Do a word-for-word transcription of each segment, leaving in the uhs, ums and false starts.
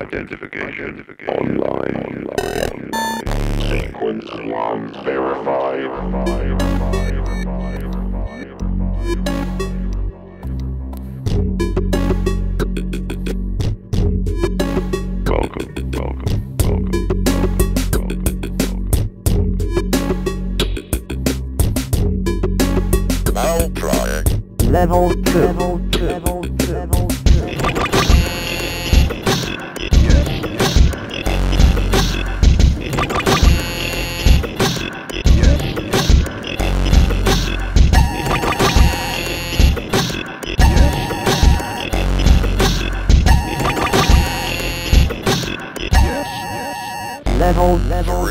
Identification online. Sequence log verified. Level two. Level two. Level two. Level two. Level, level, level.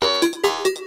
Bye.